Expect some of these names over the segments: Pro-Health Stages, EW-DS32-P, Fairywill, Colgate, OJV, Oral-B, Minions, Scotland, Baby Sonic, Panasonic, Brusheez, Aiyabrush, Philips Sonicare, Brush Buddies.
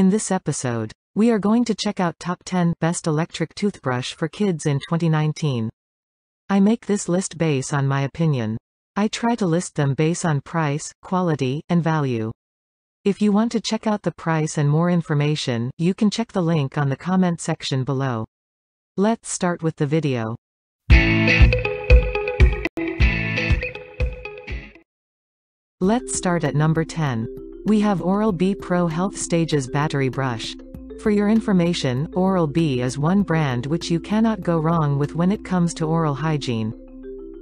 In this episode, we are going to check out Top 10 Best Electric Toothbrush for Kids in 2019. I make this list based on my opinion. I try to list them based on price, quality, and value. If you want to check out the price and more information, you can check the link on the comment section below. Let's start with the video. Let's start at number 10. We have Oral-B Pro Health Stages Battery Brush. For your information, Oral-B is one brand which you cannot go wrong with when it comes to oral hygiene.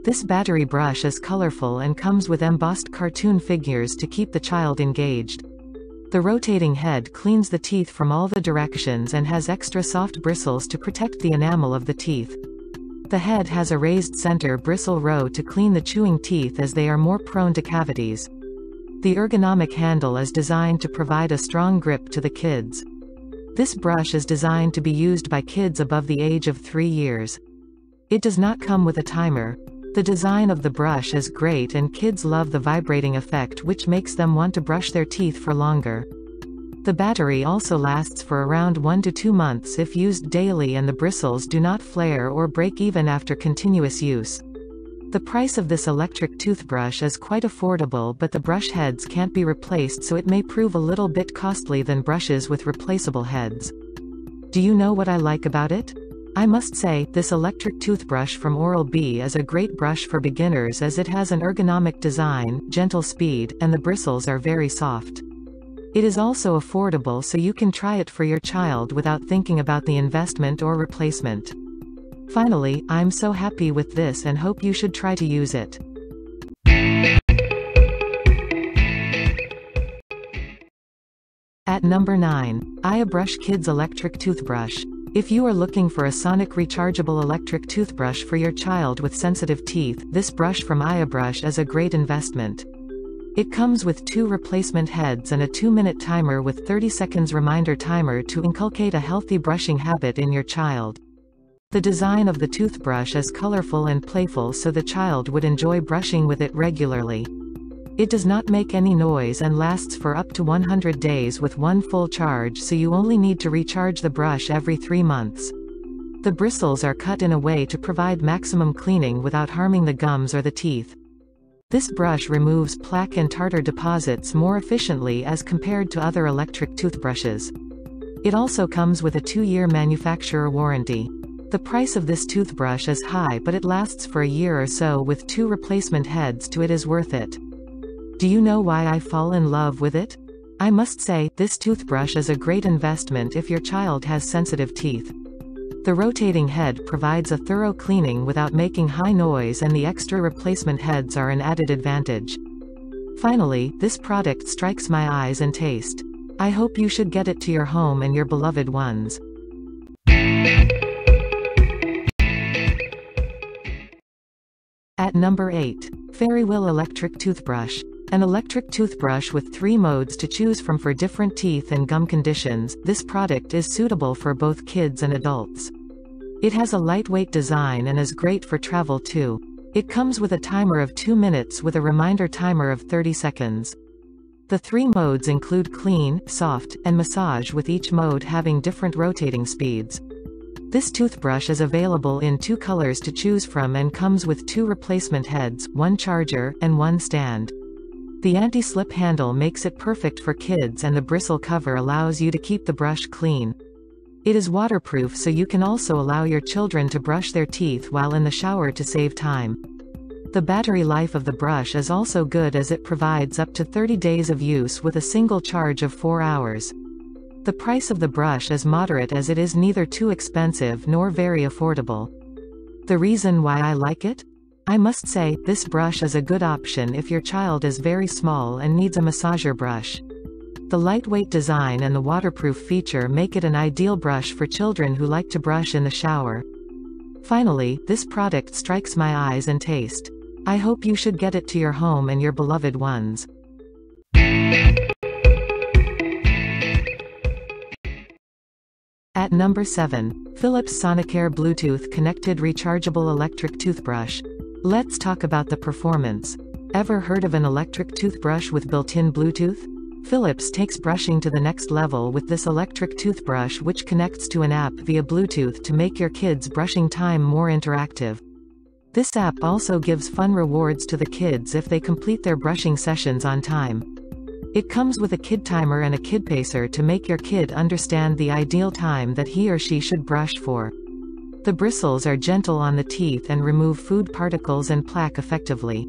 This battery brush is colorful and comes with embossed cartoon figures to keep the child engaged. The rotating head cleans the teeth from all the directions and has extra soft bristles to protect the enamel of the teeth. The head has a raised center bristle row to clean the chewing teeth as they are more prone to cavities. The ergonomic handle is designed to provide a strong grip to the kids. This brush is designed to be used by kids above the age of 3 years. It does not come with a timer. The design of the brush is great and kids love the vibrating effect which makes them want to brush their teeth for longer. The battery also lasts for around 1 to 2 months if used daily, and the bristles do not flare or break even after continuous use. The price of this electric toothbrush is quite affordable, but the brush heads can't be replaced, so it may prove a little bit costly than brushes with replaceable heads. Do you know what I like about it? I must say, this electric toothbrush from Oral-B is a great brush for beginners as it has an ergonomic design, gentle speed, and the bristles are very soft. It is also affordable, so you can try it for your child without thinking about the investment or replacement. Finally, I'm so happy with this and hope you should try to use it. At number 9, Aiyabrush Kids Electric Toothbrush. If you are looking for a sonic rechargeable electric toothbrush for your child with sensitive teeth, this brush from Aiyabrush is a great investment. It comes with 2 replacement heads and a 2-minute timer with 30 seconds reminder timer to inculcate a healthy brushing habit in your child. The design of the toothbrush is colorful and playful, so the child would enjoy brushing with it regularly. It does not make any noise and lasts for up to 100 days with 1 full charge, so you only need to recharge the brush every 3 months. The bristles are cut in a way to provide maximum cleaning without harming the gums or the teeth. This brush removes plaque and tartar deposits more efficiently as compared to other electric toothbrushes. It also comes with a 2-year manufacturer warranty. The price of this toothbrush is high, but it lasts for a year or so with 2 replacement heads, so it is worth it. Do you know why I fall in love with it? I must say, this toothbrush is a great investment if your child has sensitive teeth. The rotating head provides a thorough cleaning without making high noise, and the extra replacement heads are an added advantage. Finally, this product strikes my eyes and taste. I hope you should get it to your home and your beloved ones. At number 8, Fairywill Electric Toothbrush. An electric toothbrush with 3 modes to choose from for different teeth and gum conditions, this product is suitable for both kids and adults. It has a lightweight design and is great for travel too. It comes with a timer of 2 minutes with a reminder timer of 30 seconds. The 3 modes include clean, soft, and massage, with each mode having different rotating speeds. This toothbrush is available in 2 colors to choose from and comes with 2 replacement heads, 1 charger, and 1 stand. The anti-slip handle makes it perfect for kids, and the bristle cover allows you to keep the brush clean. It is waterproof, so you can also allow your children to brush their teeth while in the shower to save time. The battery life of the brush is also good as it provides up to 30 days of use with a single charge of 4 hours. The price of the brush is moderate as it is neither too expensive nor very affordable. The reason why I like it? I must say, this brush is a good option if your child is very small and needs a massager brush. The lightweight design and the waterproof feature make it an ideal brush for children who like to brush in the shower. Finally, this product strikes my eyes and taste. I hope you should get it to your home and your beloved ones. At number 7, Philips Sonicare Bluetooth Connected Rechargeable Electric Toothbrush. Let's talk about the performance. Ever heard of an electric toothbrush with built-in Bluetooth? Philips takes brushing to the next level with this electric toothbrush, which connects to an app via Bluetooth to make your kids' brushing time more interactive. This app also gives fun rewards to the kids if they complete their brushing sessions on time. It comes with a kid timer and a kid pacer to make your kid understand the ideal time that he or she should brush for. The bristles are gentle on the teeth and remove food particles and plaque effectively.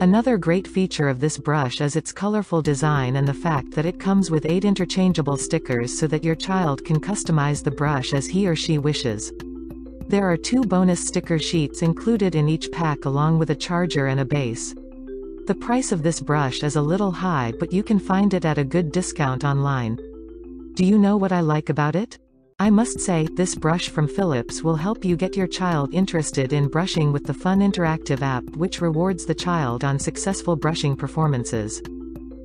Another great feature of this brush is its colorful design and the fact that it comes with 8 interchangeable stickers so that your child can customize the brush as he or she wishes. There are 2 bonus sticker sheets included in each pack along with a charger and a base. The price of this brush is a little high, but you can find it at a good discount online. Do you know what I like about it? I must say, this brush from Philips will help you get your child interested in brushing with the fun interactive app which rewards the child on successful brushing performances.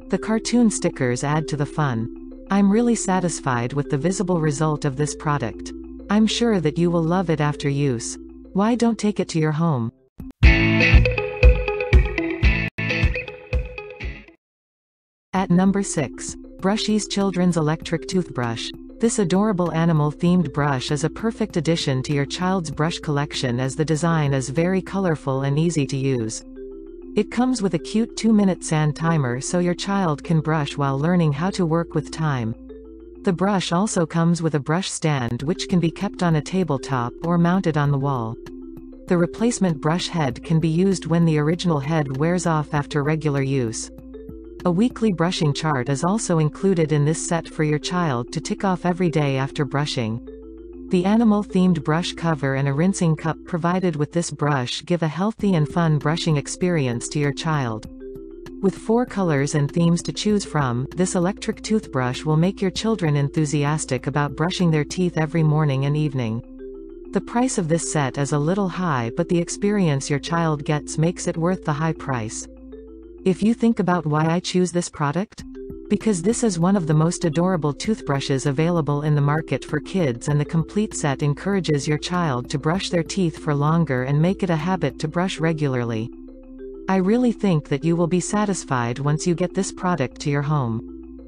The cartoon stickers add to the fun. I'm really satisfied with the visible result of this product. I'm sure that you will love it after use. Why don't take it to your home? At number 6. Brusheez Children's Electric Toothbrush. This adorable animal-themed brush is a perfect addition to your child's brush collection as the design is very colorful and easy to use. It comes with a cute 2-minute sand timer so your child can brush while learning how to work with time. The brush also comes with a brush stand which can be kept on a tabletop or mounted on the wall. The replacement brush head can be used when the original head wears off after regular use. A weekly brushing chart is also included in this set for your child to tick off every day after brushing. The animal-themed brush cover and a rinsing cup provided with this brush give a healthy and fun brushing experience to your child. With 4 colors and themes to choose from, this electric toothbrush will make your children enthusiastic about brushing their teeth every morning and evening. The price of this set is a little high, but the experience your child gets makes it worth the high price. If you think about why I choose this product? Because this is one of the most adorable toothbrushes available in the market for kids, and the complete set encourages your child to brush their teeth for longer and make it a habit to brush regularly. I really think that you will be satisfied once you get this product to your home.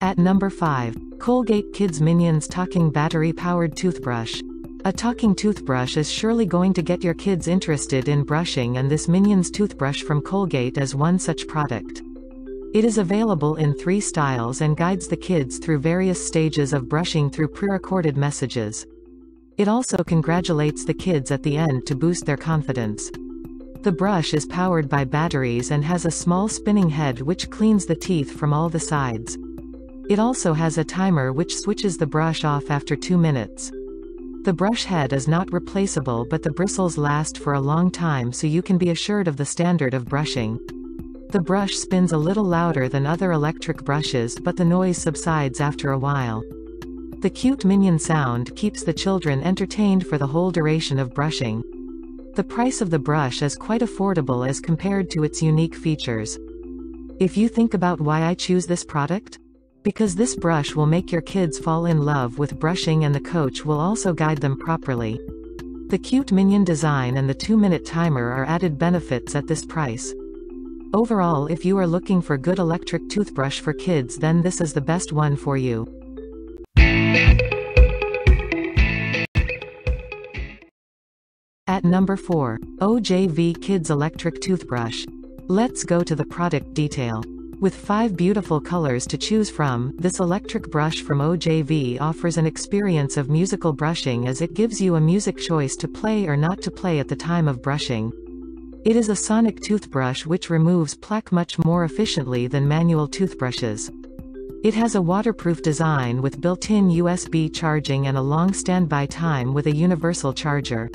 At number 5. Colgate Kids Minions Talking Battery-Powered Toothbrush. A talking toothbrush is surely going to get your kids interested in brushing, and this Minions toothbrush from Colgate is one such product. It is available in 3 styles and guides the kids through various stages of brushing through pre-recorded messages. It also congratulates the kids at the end to boost their confidence. The brush is powered by batteries and has a small spinning head which cleans the teeth from all the sides. It also has a timer which switches the brush off after 2 minutes. The brush head is not replaceable, but the bristles last for a long time, so you can be assured of the standard of brushing. The brush spins a little louder than other electric brushes, but the noise subsides after a while. The cute minion sound keeps the children entertained for the whole duration of brushing. The price of the brush is quite affordable as compared to its unique features. If you think about why I choose this product? Because this brush will make your kids fall in love with brushing, and the coach will also guide them properly. The cute minion design and the 2-minute timer are added benefits at this price. Overall, if you are looking for good electric toothbrush for kids, then this is the best one for you. At number 4. OJV Kids Electric Toothbrush. Let's go to the product detail. With 5 beautiful colors to choose from, this electric brush from OJV offers an experience of musical brushing as it gives you a music choice to play or not to play at the time of brushing. It is a sonic toothbrush which removes plaque much more efficiently than manual toothbrushes. It has a waterproof design with built-in USB charging and a long standby time with a universal charger.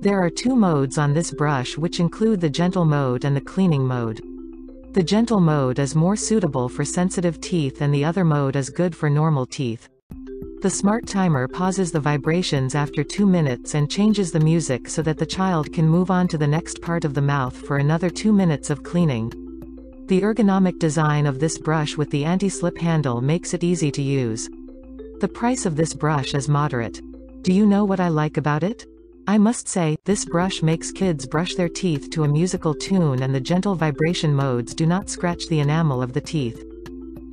There are 2 modes on this brush which include the gentle mode and the cleaning mode. The gentle mode is more suitable for sensitive teeth, and the other mode is good for normal teeth. The smart timer pauses the vibrations after 2 minutes and changes the music so that the child can move on to the next part of the mouth for another 2 minutes of cleaning. The ergonomic design of this brush with the anti-slip handle makes it easy to use. The price of this brush is moderate. Do you know what I like about it? I must say, this brush makes kids brush their teeth to a musical tune, and the gentle vibration modes do not scratch the enamel of the teeth.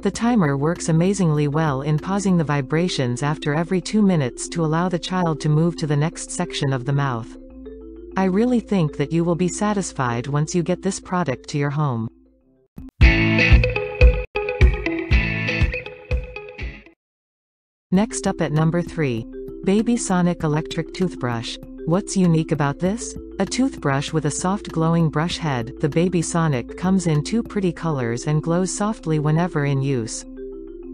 The timer works amazingly well in pausing the vibrations after every 2 minutes to allow the child to move to the next section of the mouth. I really think that you will be satisfied once you get this product to your home. Next up at number 3. Baby Sonic Electric Toothbrush. What's unique about this? A toothbrush with a soft glowing brush head, the Baby Sonic comes in 2 pretty colors and glows softly whenever in use.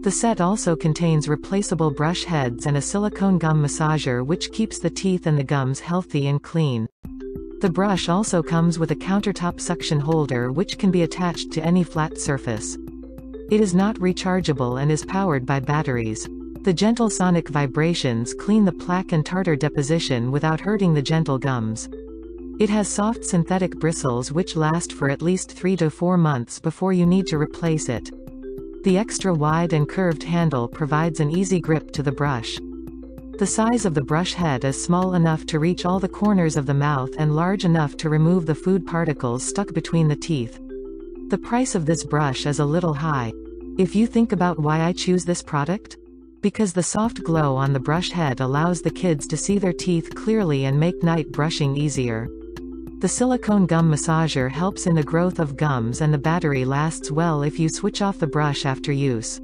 The set also contains replaceable brush heads and a silicone gum massager which keeps the teeth and the gums healthy and clean. The brush also comes with a countertop suction holder which can be attached to any flat surface. It is not rechargeable and is powered by batteries. The gentle sonic vibrations clean the plaque and tartar deposition without hurting the gentle gums. It has soft synthetic bristles which last for at least 3 to 4 months before you need to replace it. The extra wide and curved handle provides an easy grip to the brush. The size of the brush head is small enough to reach all the corners of the mouth and large enough to remove the food particles stuck between the teeth. The price of this brush is a little high. If you think about why I choose this product? Because the soft glow on the brush head allows the kids to see their teeth clearly and make night brushing easier. The silicone gum massager helps in the growth of gums, and the battery lasts well if you switch off the brush after use.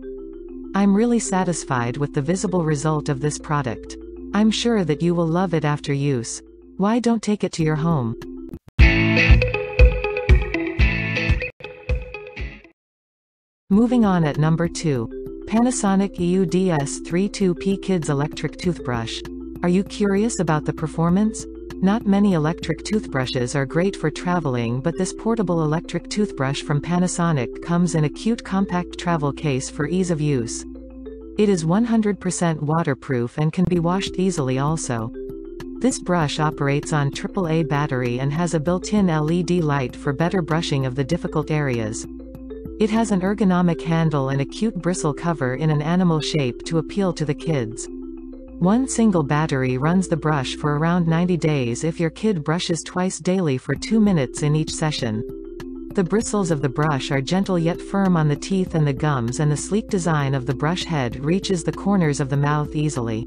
I'm really satisfied with the visible result of this product. I'm sure that you will love it after use. Why don't take it to your home? Moving on at number 2. Panasonic EW-DS32-P Kids Electric Toothbrush. Are you curious about the performance? Not many electric toothbrushes are great for traveling, but this portable electric toothbrush from Panasonic comes in a cute compact travel case for ease of use. It is 100% waterproof and can be washed easily also. This brush operates on AAA battery and has a built-in LED light for better brushing of the difficult areas. It has an ergonomic handle and a cute bristle cover in an animal shape to appeal to the kids. One single battery runs the brush for around 90 days if your kid brushes twice daily for 2 minutes in each session. The bristles of the brush are gentle yet firm on the teeth and the gums, and the sleek design of the brush head reaches the corners of the mouth easily.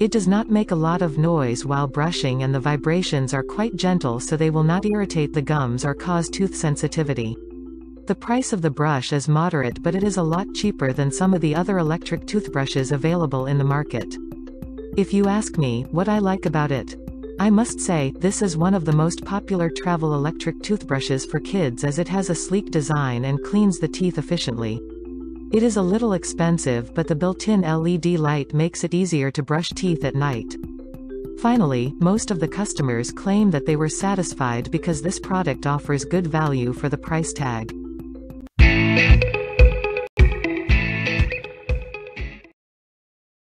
It does not make a lot of noise while brushing, and the vibrations are quite gentle, so they will not irritate the gums or cause tooth sensitivity. The price of the brush is moderate, but it is a lot cheaper than some of the other electric toothbrushes available in the market. If you ask me what I like about it, I must say, this is one of the most popular travel electric toothbrushes for kids, as it has a sleek design and cleans the teeth efficiently. It is a little expensive, but the built-in LED light makes it easier to brush teeth at night. Finally, most of the customers claim that they were satisfied because this product offers good value for the price tag.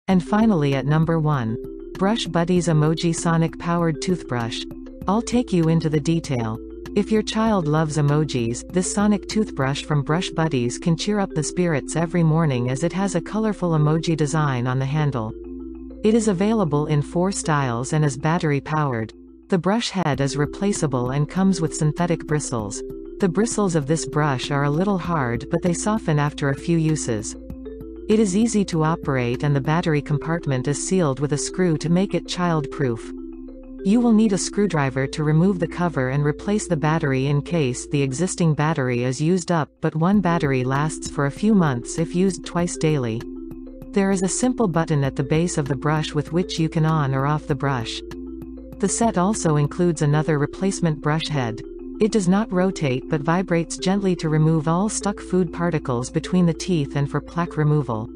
And finally at number 1. Brush Buddies Emoji Sonic Powered Toothbrush. I'll take you into the detail. If your child loves emojis, this Sonic toothbrush from Brush Buddies can cheer up the spirits every morning, as it has a colorful emoji design on the handle. It is available in 4 styles and is battery powered. The brush head is replaceable and comes with synthetic bristles. The bristles of this brush are a little hard, but they soften after a few uses. It is easy to operate, and the battery compartment is sealed with a screw to make it child-proof. You will need a screwdriver to remove the cover and replace the battery in case the existing battery is used up, but one battery lasts for a few months if used twice daily. There is a simple button at the base of the brush with which you can on or off the brush. The set also includes another replacement brush head. It does not rotate but vibrates gently to remove all stuck food particles between the teeth and for plaque removal.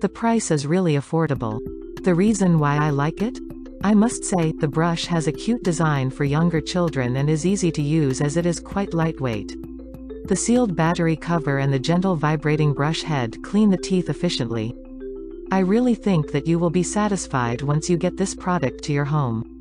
The price is really affordable. The reason why I like it? I must say, the brush has a cute design for younger children and is easy to use, as it is quite lightweight. The sealed battery cover and the gentle vibrating brush head clean the teeth efficiently. I really think that you will be satisfied once you get this product to your home.